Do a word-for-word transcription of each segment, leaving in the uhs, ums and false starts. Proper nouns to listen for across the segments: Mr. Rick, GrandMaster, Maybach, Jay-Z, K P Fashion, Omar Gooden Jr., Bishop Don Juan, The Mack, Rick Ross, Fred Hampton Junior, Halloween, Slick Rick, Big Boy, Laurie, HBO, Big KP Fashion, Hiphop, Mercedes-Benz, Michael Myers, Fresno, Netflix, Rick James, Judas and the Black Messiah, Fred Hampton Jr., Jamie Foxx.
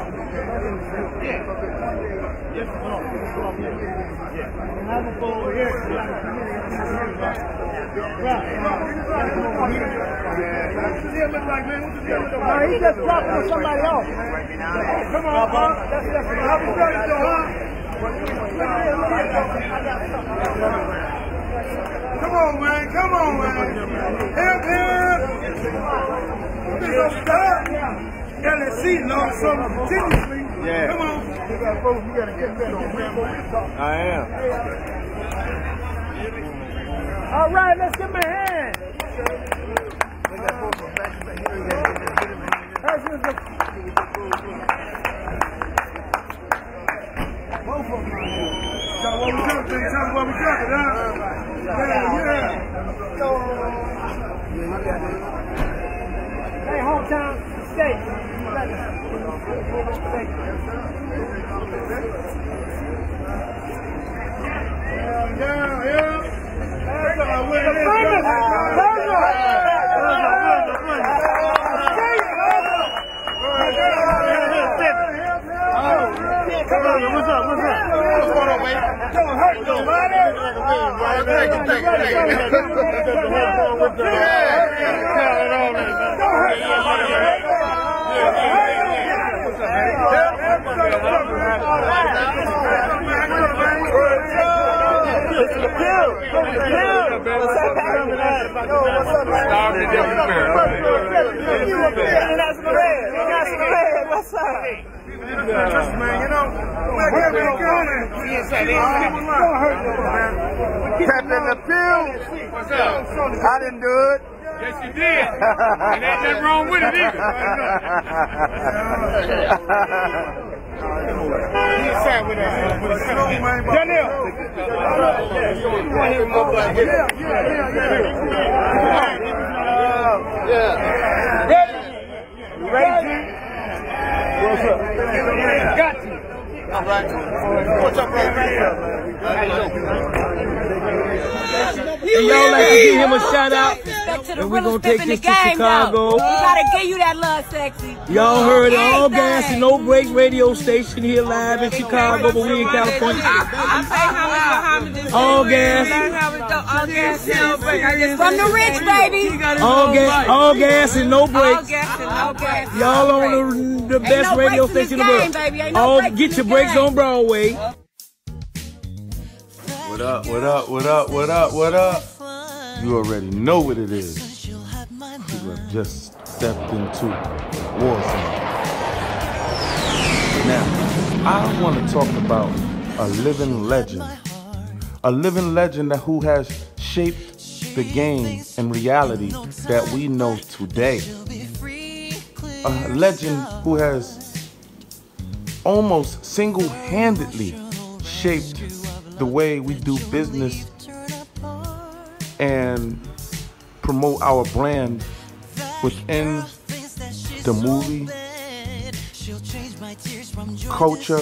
He just dropped on somebody else. Come on, bro. Come on, man. Come on, man. Help him. This is stop. L S C lost something continuously. Yeah. Come on. You gotta focus, you gotta get better on Grandmaster. I am. All right, let's give him a hand. Both of them. Tell what we talking, tell what we talking, huh? Yeah, yeah. Hey, hometown. State. Yeah, yeah, yeah. What's up? Man, you know, like every corner, don't hurt no man. Captain the pill. What's up? I didn't do it. Yes, you did. And ain't nothing wrong with it either. He sat with us. Daniel. You want to hear more about it? Yeah, yeah, yeah. Yeah. Ready? You ready, G? What's up? Got you. All right. What's up, man? And y'all like to give him a shout out. And we're going to take this to Chicago. We gotta give you that love, sexy. Y'all heard all gas and no break radio station here live in Chicago, but we in California. I say how we behind all gas. All gas and no break. From the Rich, baby. All gas, all gas and no break. All gas and no break. Y'all on the, the best no radio station in the world. Game, no all get your breaks game. On Broadway. What up? What up? What up? What up? What up? You already know what it is. You have just stepped into war zone. Now, I want to talk about a living legend. A living legend that who has shaped the game and reality that we know today. A legend who has almost single-handedly shaped the way we do business and promote our brand within the movie culture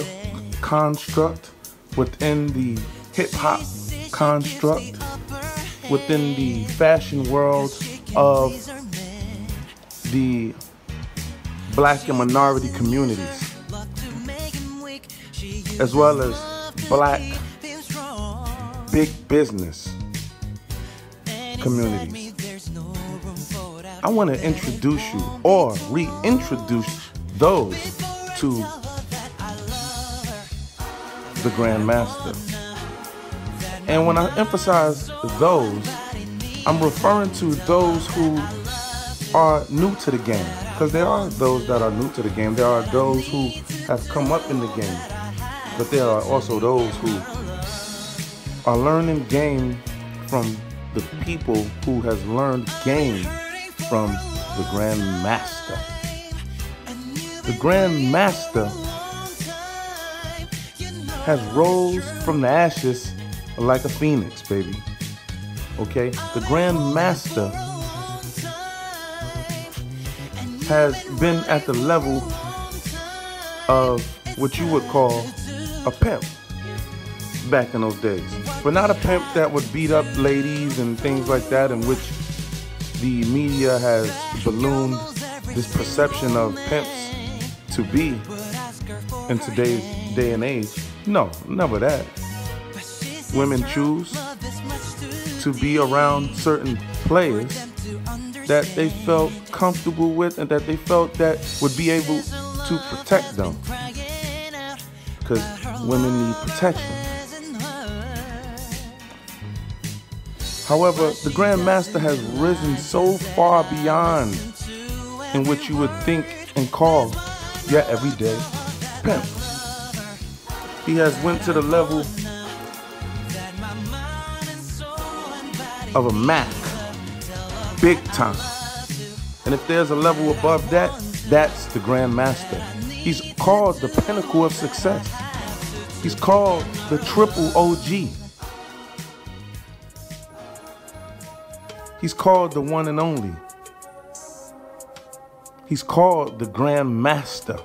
construct, within the hip-hop construct, within the fashion world of the black and minority communities, as well as black big business communities. I want to introduce you or reintroduce those to the Grandmaster. And when I emphasize those, I'm referring to those who are new to the game. Because there are those that are new to the game. There are those who have come up in the game. But there are also those who are learning game from the people who has learned game from the Grandmaster. The Grandmaster has rose from the ashes like a phoenix, baby. Okay? The Grandmaster has been at the level of what you would call a pimp back in those days. But not a pimp that would beat up ladies and things like that, in which the media has ballooned this perception of pimps to be. in today's day and age. No, never that. Women choose to be around certain players that they felt comfortable with and that they felt that would be able to protect them. Because women need protection. However, the Grandmaster has risen so far beyond in what you would think and call your everyday pimp. He has went to the level of a Mac, big time. And if there's a level above that, that's the Grandmaster. He's called the pinnacle of success. He's called the triple O G. He's called the one and only. He's called the Grandmaster.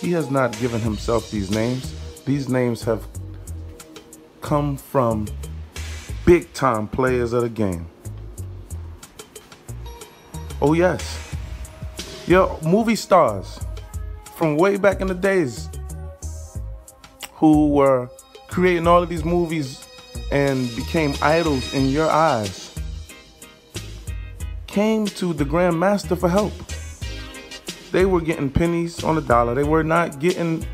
He has not given himself these names. These names have come from big time players of the game. Oh yes, your movie stars from way back in the days who were creating all of these movies and became idols in your eyes came to the Grandmaster for help. They were getting pennies on the dollar. They were not getting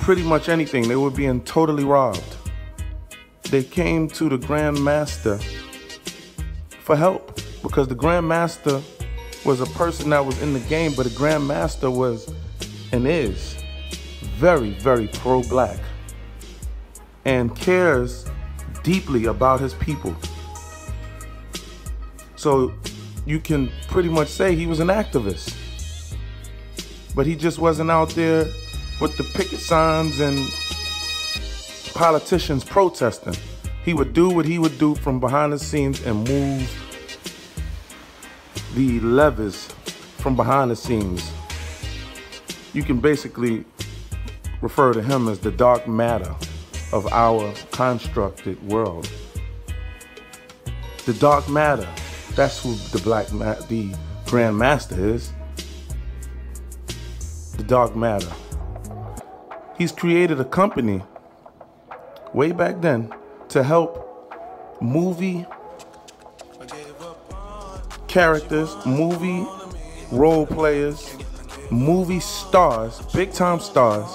pretty much anything. They were being totally robbed. They came to the Grandmaster for help because the Grandmaster was a person that was in the game, but the Grandmaster was and is very, very pro-black and cares deeply about his people. So you can pretty much say he was an activist. But he just wasn't out there with the picket signs and politicians protesting. He would do what he would do from behind the scenes and move the levers from behind the scenes. You can basically refer to him as the dark matter of our constructed world. The dark matter, that's who the black ma the Grandmaster is. The dark matter. He's created a company way back then to help movie characters, movie role players, movie stars, big time stars,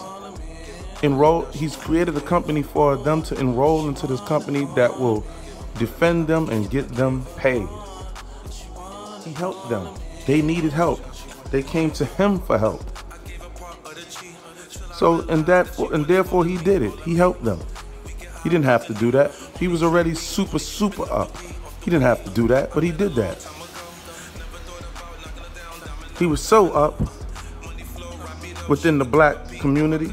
enroll. He's created a company for them to enroll into this company that will defend them and get them paid. He helped them. They needed help. They came to him for help. So, and that, and therefore he did it. He helped them. He didn't have to do that. He was already super, super up. He didn't have to do that, but he did that. He was so up within the black community.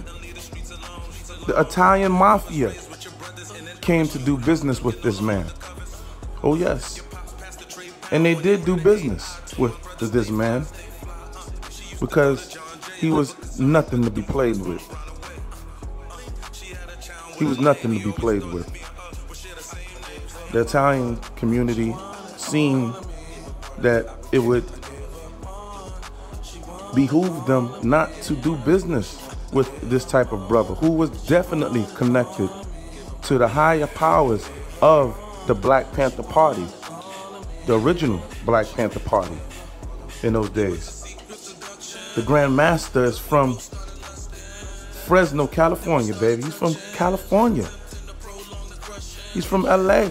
The Italian mafia came to do business with this man. Oh yes. And they did do business with this man because he was nothing to be played with. He was nothing to be played with. The Italian community seen that it would behoove them not to do business with this type of brother who was definitely connected to the higher powers of the Black Panther Party, the original Black Panther Party in those days. The Grandmaster is from Fresno, California, baby. He's from California. He's from L A.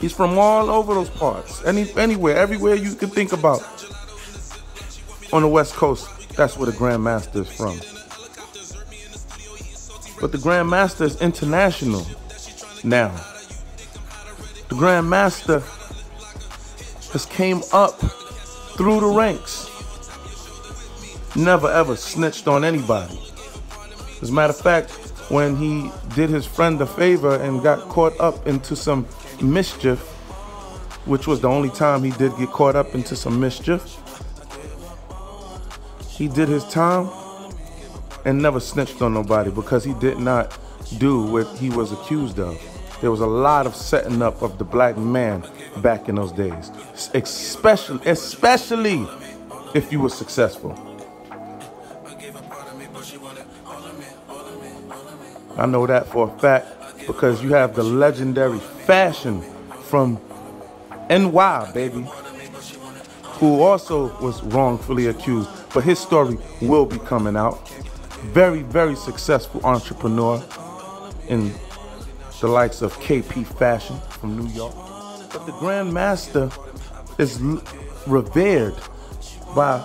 He's from all over those parts. Any, anywhere, everywhere you can think about. On the West Coast, that's where the Grandmaster is from. But the Grandmaster is international now. The Grandmaster has came up through the ranks. Never ever snitched on anybody. As a matter of fact, when he did his friend a favor and got caught up into some mischief, which was the only time he did get caught up into some mischief, he did his time and never snitched on nobody because he did not do what he was accused of. There was a lot of setting up of the black man back in those days, especially, especially if you were successful. I know that for a fact, because you have the legendary Fashion from N Y, baby, who also was wrongfully accused, but his story will be coming out. Very, very successful entrepreneur in the likes of K P Fashion from New York. But the Grandmaster is revered by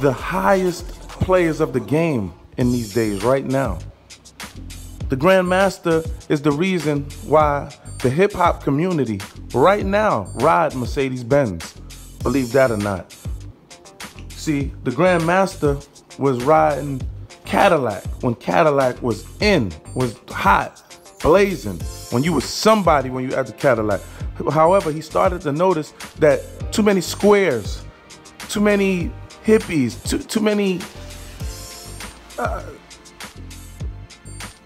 the highest players of the game in these days right now. The Grandmaster is the reason why the hip hop community right now ride Mercedes-Benz, believe that or not. See, the Grandmaster was riding Cadillac when Cadillac was in, was hot, blazing, when you was somebody when you had the Cadillac. However, he started to notice that too many squares, too many hippies, too, too many uh,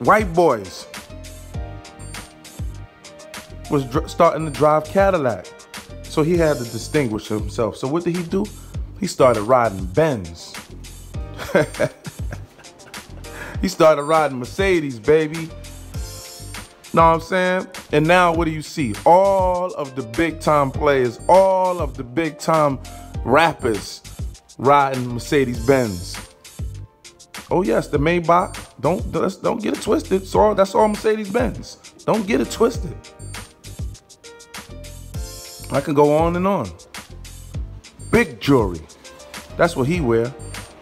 white boys was dr starting to drive Cadillac. So he had to distinguish himself. So what did he do? He started riding Benz. He started riding Mercedes, baby. Know what I'm saying? And now what do you see? All of the big time players, all of the big time rappers riding Mercedes-Benz. Oh yes, the Maybach. Don't let's, don't get it twisted. So that's all Mercedes-Benz. Don't get it twisted. I can go on and on. Big jewelry. That's what he wear.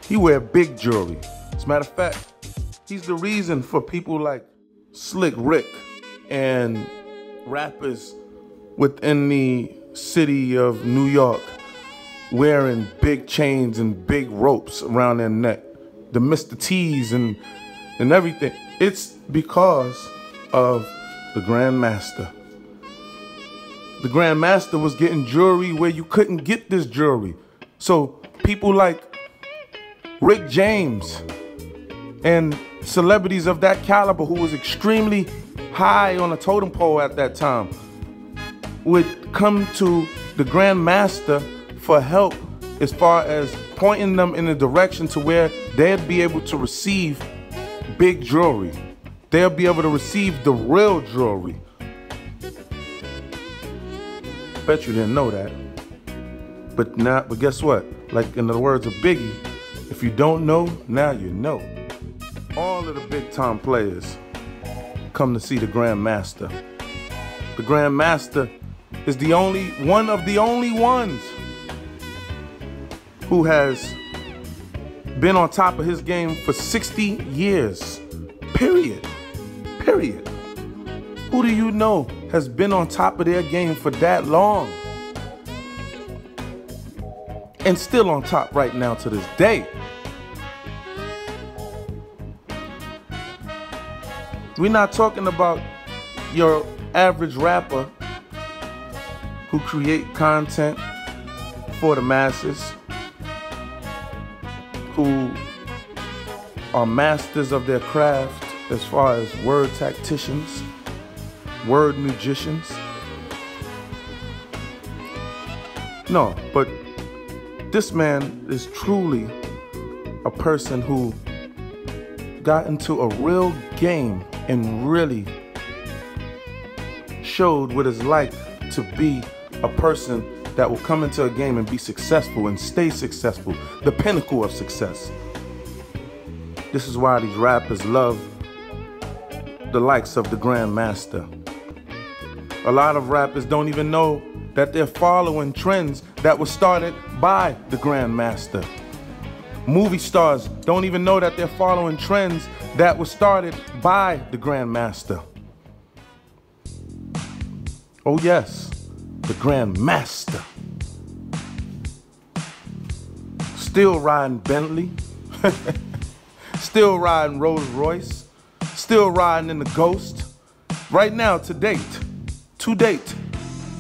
He wear big jewelry. As a matter of fact, he's the reason for people like Slick Rick and rappers within the city of New York wearing big chains and big ropes around their neck, the Mister T's and and everything. It's because of the Grandmaster. The Grandmaster was getting jewelry where you couldn't get this jewelry. So people like Rick James and celebrities of that caliber who was extremely high on a totem pole at that time would come to the Grandmaster for help as far as pointing them in a direction to where they'd be able to receive big jewelry. They'll be able to receive the real jewelry. Bet you didn't know that. But now, but guess what? Like in the words of Biggie, if you don't know, now you know. All of the big time players come to see the Grandmaster. The Grandmaster is the only one of the only ones who has been on top of his game for sixty years, period, period. Who do you know has been on top of their game for that long and still on top right now to this day? We're not talking about your average rapper who create content for the masses, who are masters of their craft as far as word tacticians, word magicians. No, but this man is truly a person who got into a real game and really showed what it's like to be a person that will come into a game and be successful and stay successful, the pinnacle of success. This is why these rappers love the likes of the Grandmaster. A lot of rappers don't even know that they're following trends that were started by the Grandmaster. Movie stars don't even know that they're following trends that were started by the Grandmaster. Oh yes, the Grandmaster. Still riding Bentley, still riding Rolls Royce, still riding in the Ghost. Right now, to date, to date,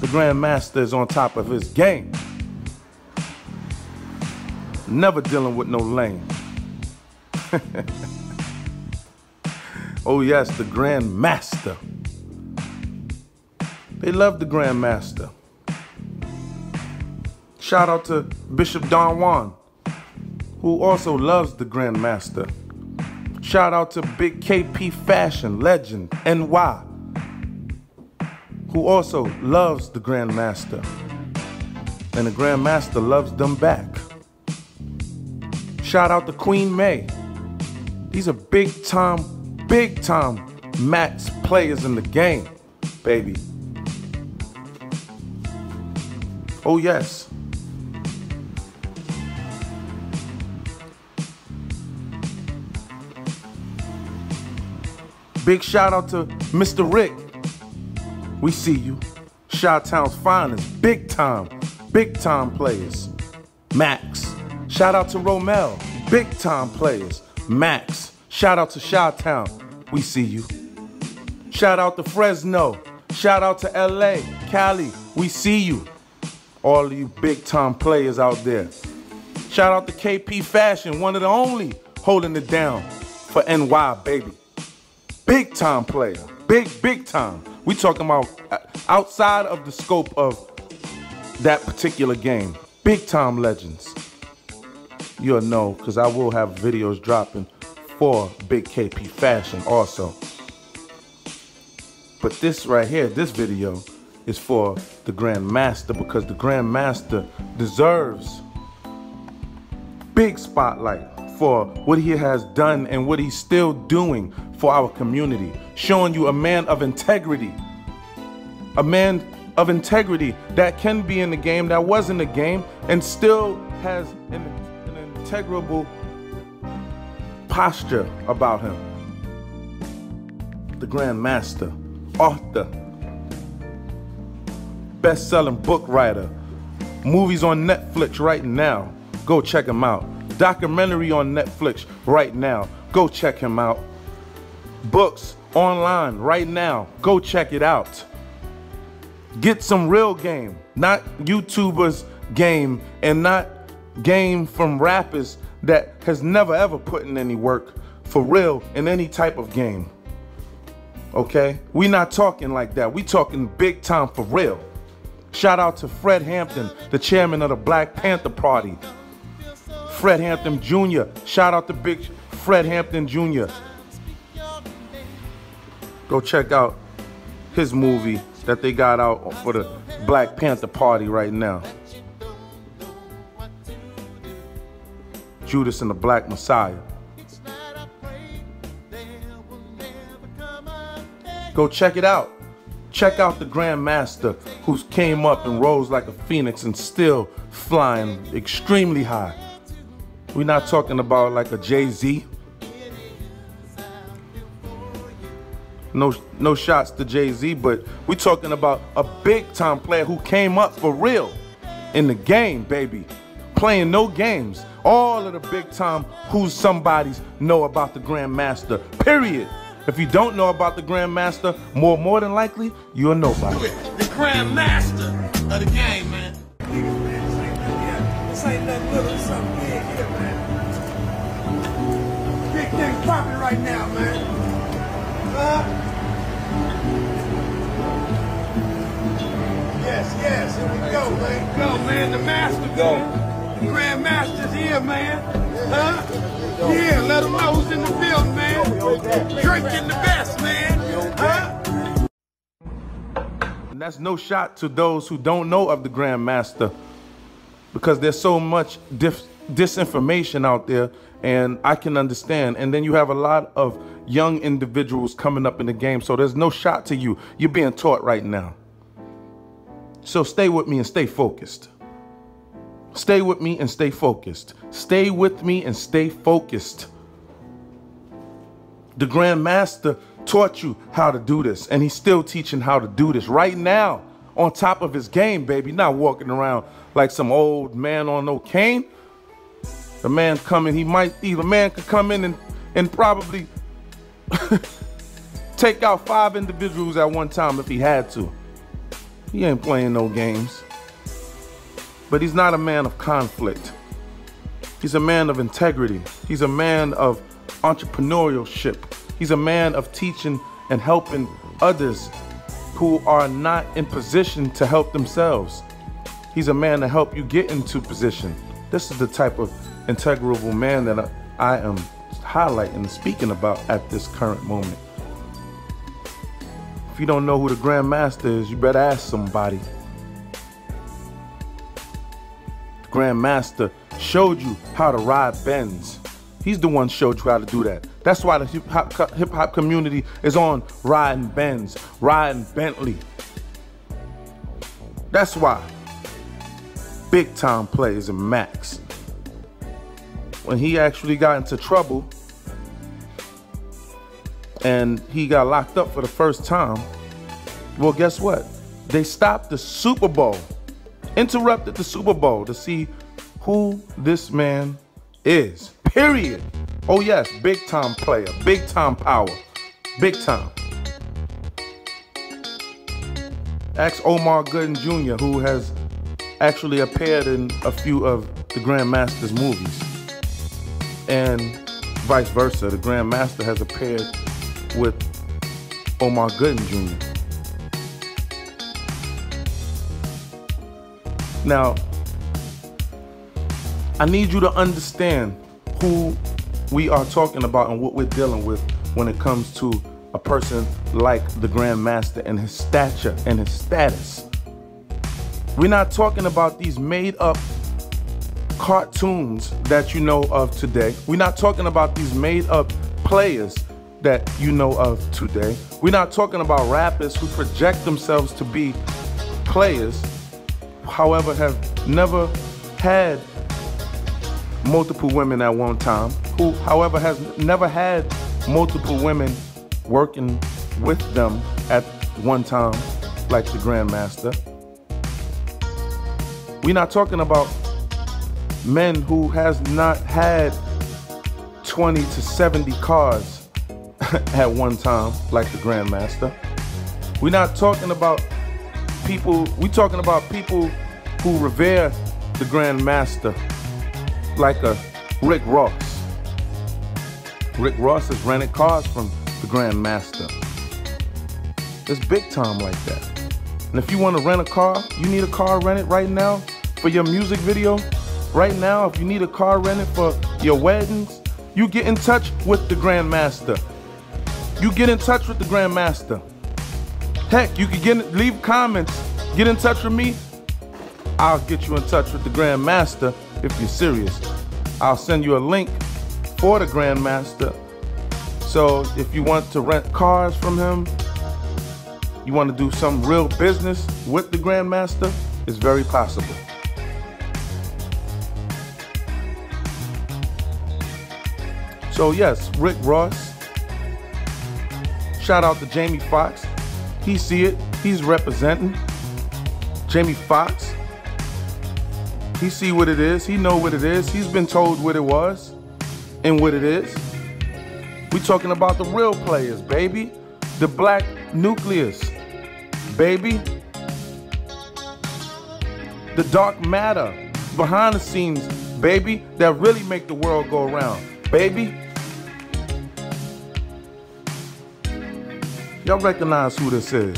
the Grandmaster is on top of his game. Never dealing with no lame. Oh yes, the Grandmaster. They love the Grandmaster. Shout out to Bishop Don Juan, who also loves the Grandmaster. Shout out to Big K P Fashion, legend, N Y, who also loves the GrandMaster. And the GrandMaster loves them back. Shout out to Queen May. These are big time, big time max players in the game, baby. Oh yes. Big shout out to Mister Rick. We see you. Chi-Town's finest. Big time. Big time players. Max. Shout out to Romel. Big time players. Max. Shout out to Chi-Town. We see you. Shout out to Fresno. Shout out to L A. Cali. We see you. All of you big time players out there. Shout out to K P Fashion. One of the only holding it down for N Y, baby. Big time player, big, big time. We talking about outside of the scope of that particular game. Big time legends. You'll know, because I will have videos dropping for Big K P Fashion also. But this right here, this video is for the GrandMaster, because the GrandMaster deserves big spotlight for what he has done and what he's still doing for our community, showing you a man of integrity, a man of integrity that can be in the game, that was in the game, and still has an, an integrable posture about him. The GrandMaster, author, best-selling book writer, movies on Netflix right now, go check him out. Documentary on Netflix right now, go check him out. Books online right now, go check it out. Get some real game, not YouTubers game, and not game from rappers that has never ever put in any work for real in any type of game. Okay, we not talking like that, we talking big time for real. Shout out to Fred Hampton, the chairman of the Black Panther Party. Fred Hampton Junior Shout out to Big Fred Hampton Junior Go check out his movie that they got out for the Black Panther Party right now. Judas and the Black Messiah. Go check it out. Check out the GrandMaster, who's came up and rose like a phoenix and still flying extremely high. We're not talking about like a Jay-Z. No, no shots to Jay-Z, but we're talking about a big-time player who came up for real in the game, baby. Playing no games. All of the big-time who's somebodies know about the GrandMaster, period. If you don't know about the GrandMaster, more more than likely, you're nobody. The GrandMaster of the game, man. This ain't nothing little, something big here, man. Big thing popping right now, man. Uh, yes, yes, here we go, man. Go, man. The master, go. The GrandMaster's here, man. Huh? Yeah, let them know who's in the field, man. Drinking the best, man. Huh? And that's no shot to those who don't know of the GrandMaster, because there's so much dif disinformation out there, and I can understand. And then you have a lot of young individuals coming up in the game, so there's no shot to you. You're being taught right now. So stay with me and stay focused. Stay with me and stay focused. Stay with me and stay focused. The GrandMaster taught you how to do this, and he's still teaching how to do this right now. On top of his game, baby, not walking around like some old man on no cane. The man coming, he might, the man could come in and, and probably take out five individuals at one time if he had to. He ain't playing no games. But he's not a man of conflict. He's a man of integrity. He's a man of entrepreneurship. He's a man of teaching and helping others who are not in position to help themselves. He's a man to help you get into position. This is the type of integrable man that I, I am highlighting and speaking about at this current moment. If you don't know who the Grandmaster is, you better ask somebody. The Grandmaster showed you how to ride bends. He's the one showed you how to do that. That's why the hip-hop hip hop community is on riding Benz, riding Bentley. That's why Big Time plays and Max. When he actually got into trouble and he got locked up for the first time, well, guess what? They stopped the Super Bowl, interrupted the Super Bowl to see who this man is. Period. Oh yes, Big Time player, Big Time power, Big Time. Ask Omar Gooden Junior, who has actually appeared in a few of the Grandmaster's movies, and vice versa. The Grandmaster has appeared with Omar Gooden Junior Now, I need you to understand who we are talking about and what we're dealing with when it comes to a person like the Grandmaster and his stature and his status. We're not talking about these made up cartoons that you know of today. We're not talking about these made up players that you know of today. We're not talking about rappers who project themselves to be players, however, have never had multiple women at one time, who, however, has never had multiple women working with them at one time, like the Grandmaster. We're not talking about men who has not had twenty to seventy cars at one time, like the Grandmaster. We're not talking about people, we're talking about people who revere the Grandmaster, like a Rick Ross. Rick Ross has rented cars from the Grandmaster. It's Big Time like that. And if you want to rent a car, you need a car rented right now for your music video. Right now, if you need a car rented for your weddings, you get in touch with the Grandmaster. You get in touch with the Grandmaster. Heck, you can get, leave comments, get in touch with me. I'll get you in touch with the Grandmaster if you're serious. I'll send you a link for the Grandmaster. So if you want to rent cars from him, you want to do some real business with the Grandmaster, it's very possible. So yes, Rick Ross, shout out to Jamie Foxx. He see it, he's representing. Jamie Foxx, he see what it is, he know what it is, he's been told what it was and what it is. We talking about the real players, baby. The black nucleus, baby. The dark matter behind the scenes, baby, that really make the world go around, baby. Y'all recognize who this is.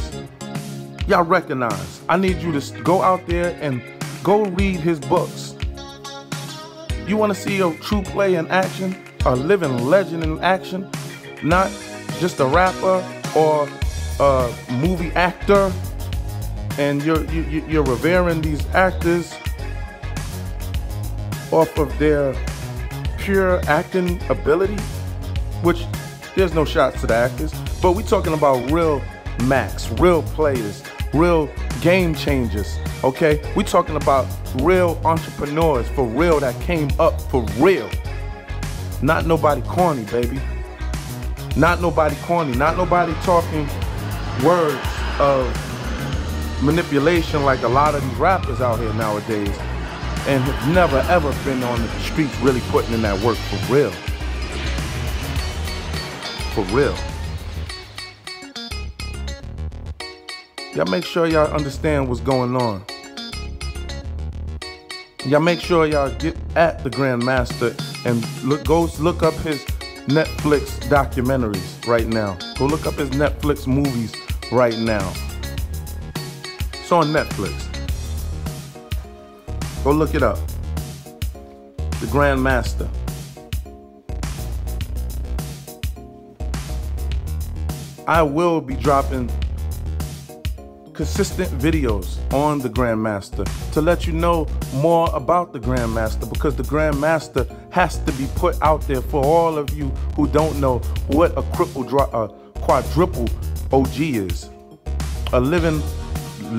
Y'all recognize. I need you to go out there and go read his books. You want to see a true play in action, a living legend in action, not just a rapper or a movie actor, and you're, you, you're revering these actors off of their pure acting ability, which there's no shots to the actors, but we're talking about real Max, real players, real game changers, okay? We're talking about real entrepreneurs for real that came up for real. Not nobody corny, baby. Not nobody corny. Not nobody talking words of manipulation like a lot of these rappers out here nowadays and have never ever been on the streets really putting in that work for real. For real. Y'all make sure y'all understand what's going on. Y'all make sure y'all get at the Grandmaster and look, go look up his Netflix documentaries right now. Go look up his Netflix movies right now. It's on Netflix. Go look it up. The Grandmaster. I will be dropping consistent videos on the Grandmaster to let you know more about the Grandmaster, because the Grandmaster has to be put out there for all of you who don't know what a cripple, a quadruple O G is. A living,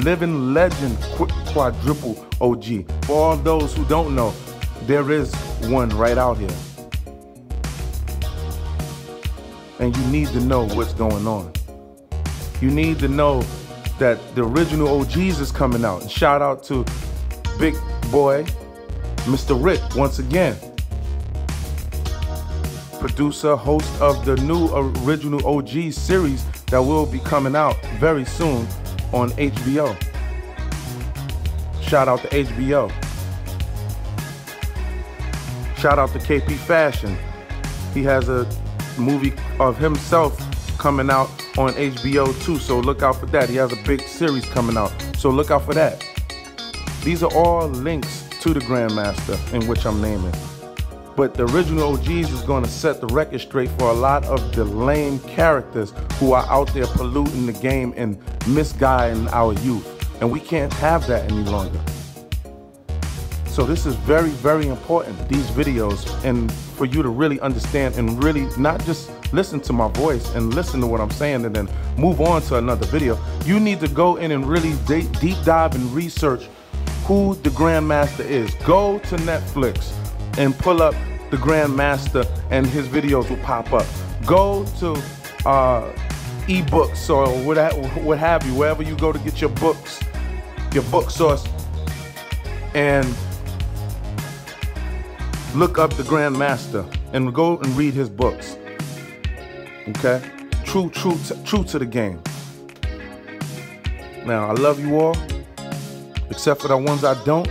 living legend quadruple O G. For all those who don't know, there is one right out here. And you need to know what's going on. You need to know that the original O Gs is coming out. And shout out to Big Boy, Mister Rick, once again. Producer, host of the new original O G series that will be coming out very soon on H B O. Shout out to H B O. Shout out to K P Fashion. He has a movie of himself coming out on H B O too, so look out for that. He has a big series coming out, so look out for that. These are all links to the Grandmaster in which I'm naming. But the original O Gs is going to set the record straight for a lot of the lame characters who are out there polluting the game and misguiding our youth. And we can't have that any longer. So this is very, very important, these videos, and for you to really understand and really not just listen to my voice and listen to what I'm saying and then move on to another video. You need to go in and really deep dive and research who the Grandmaster is. Go to Netflix and pull up the Grandmaster and his videos will pop up. Go to uh, ebooks or what, what have you, wherever you go to get your books, your book source, and look up the Grandmaster and go and read his books. Okay? True, true, true to the game. Now, I love you all, except for the ones I don't.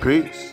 Peace.